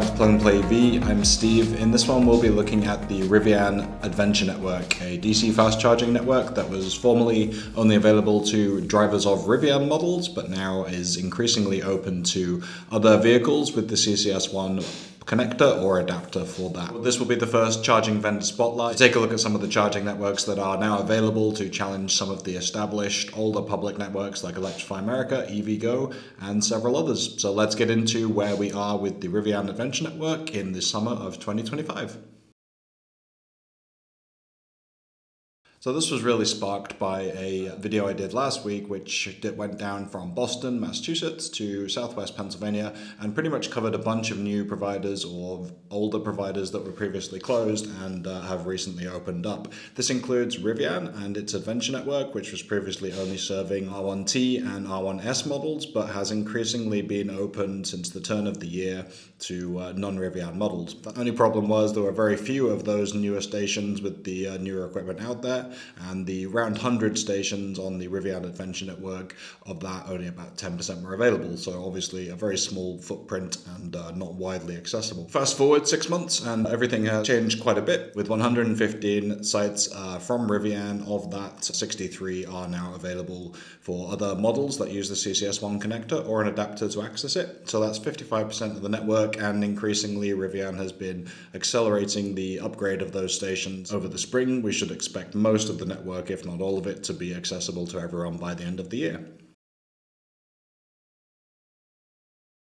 back to Plug and Play EV. I'm Steve. In this one, we'll be looking at the Rivian Adventure Network, a DC fast charging network that was formerly only available to drivers of Rivian models, but now is increasingly open to other vehicles with the CCS1 connector or adapter for that. This will be the first charging vendor spotlight. Take a look at some of the charging networks that are now available to challenge some of the established older public networks like Electrify America, EVgo, and several others. So let's get into where we are with the Rivian Adventure Network in the summer of 2025. So this was really sparked by a video I did last week, which went down from Boston, Massachusetts to Southwest Pennsylvania, and pretty much covered a bunch of new providers or older providers that were previously closed and have recently opened up. This includes Rivian and its Adventure Network, which was previously only serving R1T and R1S models, but has increasingly been open since the turn of the year to non-Rivian models. The only problem was there were very few of those newer stations with the newer equipment out there, and the around 100 stations on the Rivian Adventure Network, of that only about 10% were available, so obviously a very small footprint and not widely accessible. Fast forward 6 months and everything has changed quite a bit, with 115 sites from Rivian. Of that, 63 are now available for other models that use the CCS1 connector or an adapter to access it, so that's 55% of the network, and increasingly Rivian has been accelerating the upgrade of those stations. Over the spring we should expect most of the network, if not all of it, to be accessible to everyone by the end of the year.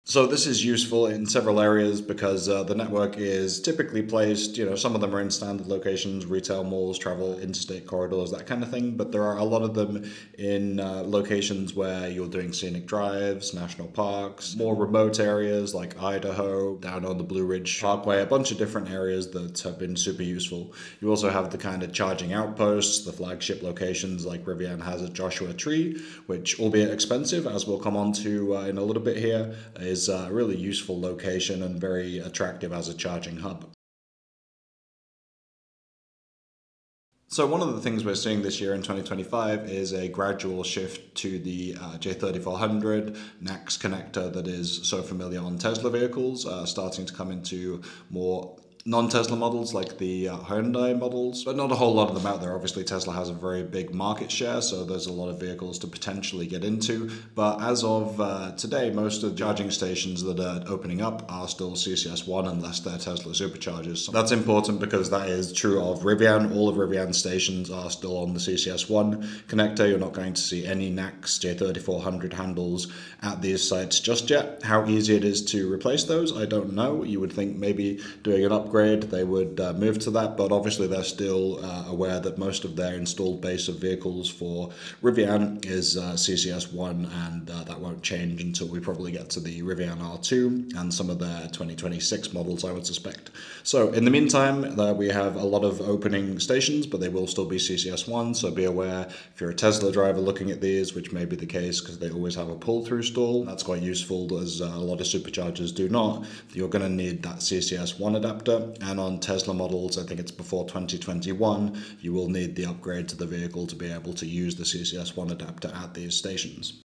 So this is useful in several areas because the network is typically placed, some of them are in standard locations, retail malls, travel, interstate corridors, that kind of thing. But there are a lot of them in locations where you're doing scenic drives, national parks, more remote areas like Idaho, down on the Blue Ridge Parkway, a bunch of different areas that have been super useful. You also have the kind of charging outposts, the flagship locations like Rivian has at Joshua Tree, which, albeit expensive, as we'll come on to in a little bit here, is a really useful location and very attractive as a charging hub. So one of the things we're seeing this year in 2025 is a gradual shift to the J3400 NACS connector that is so familiar on Tesla vehicles, starting to come into more non-Tesla models like the Hyundai models, but not a whole lot of them out there. Obviously, Tesla has a very big market share, so there's a lot of vehicles to potentially get into. But as of today, most of the charging stations that are opening up are still CCS1 unless they're Tesla superchargers. So that's important because that is true of Rivian. All of Rivian's stations are still on the CCS1 connector. You're not going to see any NACS J3400 handles at these sites just yet. How easy it is to replace those, I don't know. You would think maybe doing an upgrade they would move to that, but obviously they're still aware that most of their installed base of vehicles for Rivian is CCS1, and that won't change until we probably get to the Rivian R2 and some of their 2026 models, I would suspect. So in the meantime, we have a lot of opening stations, but they will still be CCS1, so be aware if you're a Tesla driver looking at these, which may be the case because they always have a pull-through stall. That's quite useful, as a lot of superchargers do not. You're going to need that CCS1 adapter, and on Tesla models, I think it's before 2021, you will need the upgrade to the vehicle to be able to use the CCS1 adapter at these stations.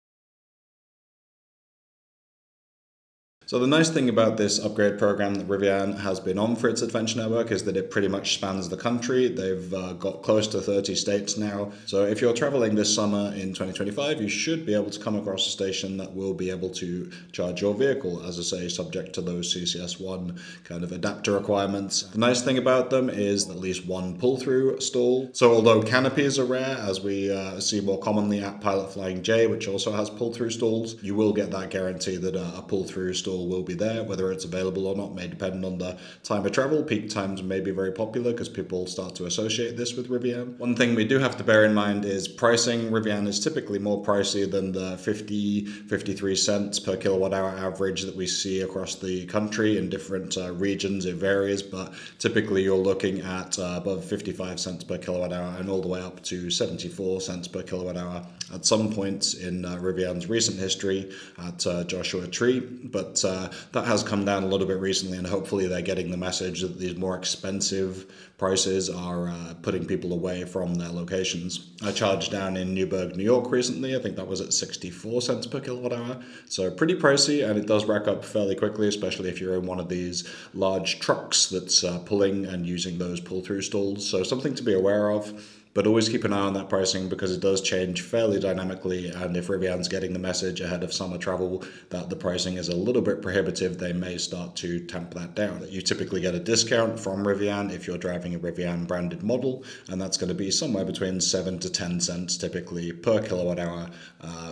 So the nice thing about this upgrade program that Rivian has been on for its Adventure Network is that it pretty much spans the country. They've got close to 30 states now. So if you're traveling this summer in 2025, you should be able to come across a station that will be able to charge your vehicle, as I say, subject to those CCS1 kind of adapter requirements. The nice thing about them is at least one pull-through stall. So although canopies are rare, as we see more commonly at Pilot Flying J, which also has pull-through stalls, you will get that guarantee that a pull-through stall will be there. Whether it's available or not may depend on the time of travel. Peak times may be very popular because people start to associate this with Rivian. One thing we do have to bear in mind is pricing. Rivian is typically more pricey than the 53 cents per kilowatt hour average that we see across the country. In different regions it varies, but typically you're looking at above 55 cents per kilowatt hour and all the way up to 74 cents per kilowatt hour at some points in Rivian's recent history at Joshua Tree. But that has come down a little bit recently, and hopefully they're getting the message that these more expensive prices are putting people away from their locations. I charged down in Newburgh, New York recently. I think that was at 64 cents per kilowatt hour. So pretty pricey, and it does rack up fairly quickly, especially if you're in one of these large trucks that's pulling and using those pull-through stalls. So something to be aware of. But always keep an eye on that pricing because it does change fairly dynamically, and if Rivian's getting the message ahead of summer travel that the pricing is a little bit prohibitive, they may start to tamp that down. You typically get a discount from Rivian if you're driving a Rivian branded model, and that's going to be somewhere between 7 to 10 cents typically per kilowatt hour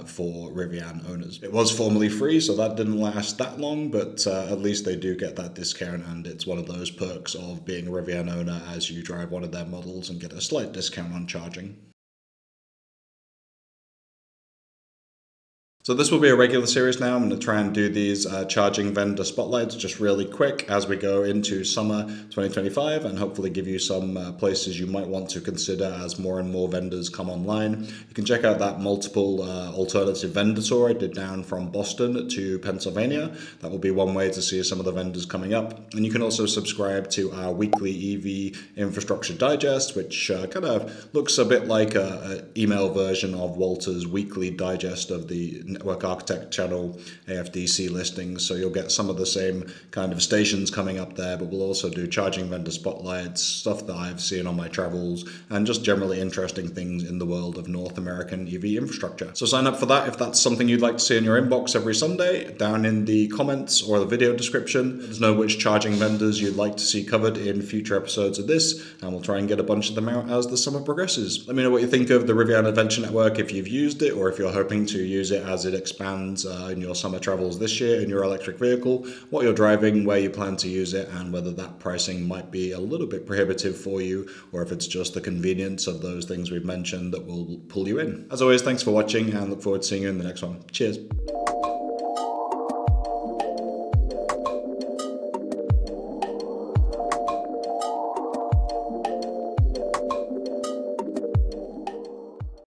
for Rivian owners. It was formerly free, so that didn't last that long, but at least they do get that discount, and it's one of those perks of being a Rivian owner as you drive one of their models and get a slight discount on charging. So this will be a regular series now. I'm going to try and do these charging vendor spotlights just really quick as we go into summer 2025, and hopefully give you some places you might want to consider as more and more vendors come online. You can check out that multiple alternative vendor tour I did down from Boston to Pennsylvania. That will be one way to see some of the vendors coming up. And you can also subscribe to our weekly EV Infrastructure Digest, which kind of looks a bit like an email version of Walter's weekly digest of the Network Architect Channel AFDC listings, so you'll get some of the same kind of stations coming up there, but we'll also do charging vendor spotlights, stuff that I've seen on my travels, and just generally interesting things in the world of North American EV infrastructure. So sign up for that if that's something you'd like to see in your inbox every Sunday. Down in the comments or the video description, let us know which charging vendors you'd like to see covered in future episodes of this, and we'll try and get a bunch of them out as the summer progresses. Let me know what you think of the Rivian Adventure Network, if you've used it, or if you're hoping to use it as it expands in your summer travels this year in your electric vehicle, what you're driving, where you plan to use it, and whether that pricing might be a little bit prohibitive for you, or if it's just the convenience of those things we've mentioned that will pull you in. As always, thanks for watching, and look forward to seeing you in the next one. Cheers.